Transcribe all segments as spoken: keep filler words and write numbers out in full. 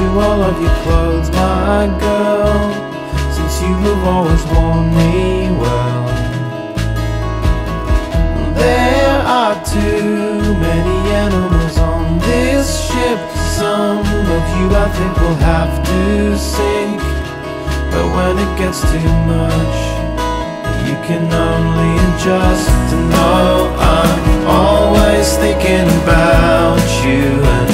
to all of your clothes, my girl, since you have always worn me well. There are too many animals on this ship. Some of you I think will have to sink, but when it gets too much, you can only adjust to know I'm always thinking about you and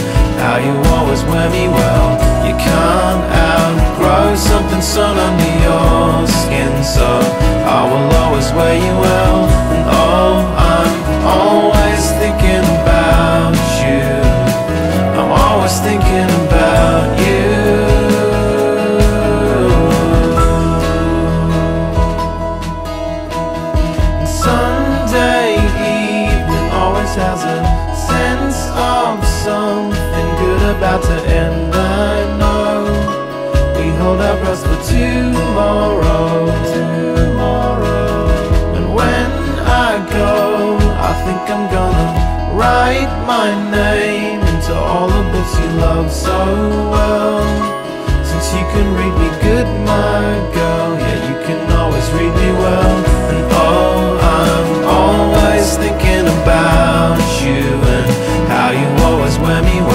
how you always wear me well. You can't outgrow something sewn under your skin, so I will always wear you well. And oh, I'm always thinking about you, I'm always thinking about you. And Sunday evening always has a sense of something about to end, I know. We hold our breaths for tomorrow, tomorrow. And when I go, I think I'm gonna write my name into all the books you love so well. Since you can read me good, my girl, yeah, you can always read me well. And oh, I'm always thinking about you and how you always wear me well.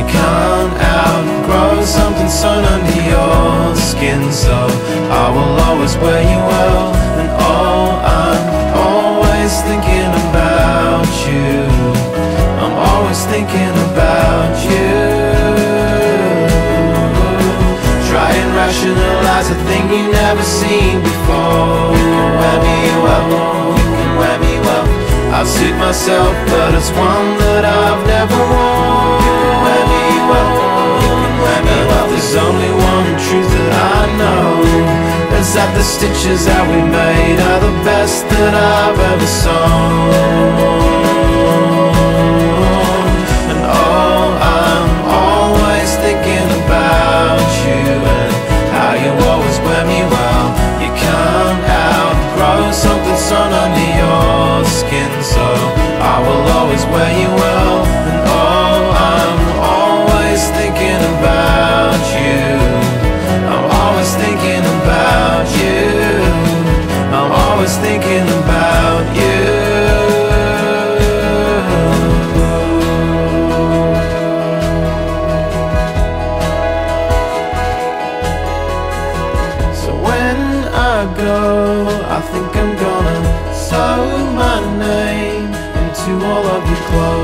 You can't outgrow something sewn under your skin, so I will always wear you well. And oh, I'm always thinking about you, I'm always thinking about you. Try and rationalize a thing you've never seen before. You can wear me well, you can wear me well. I'll suit myself, but it's one that I've never worn. There's only one truth that I know, is that the stitches that we made are the best that I've ever sewn. And oh, I'm always thinking about you and how you always wear me well. You can't outgrow something sewn under your skin, so I will always wear you well. And oh, I'm always thinking about thinking about you. So when I go, I think I'm gonna sew my name into all of your clothes.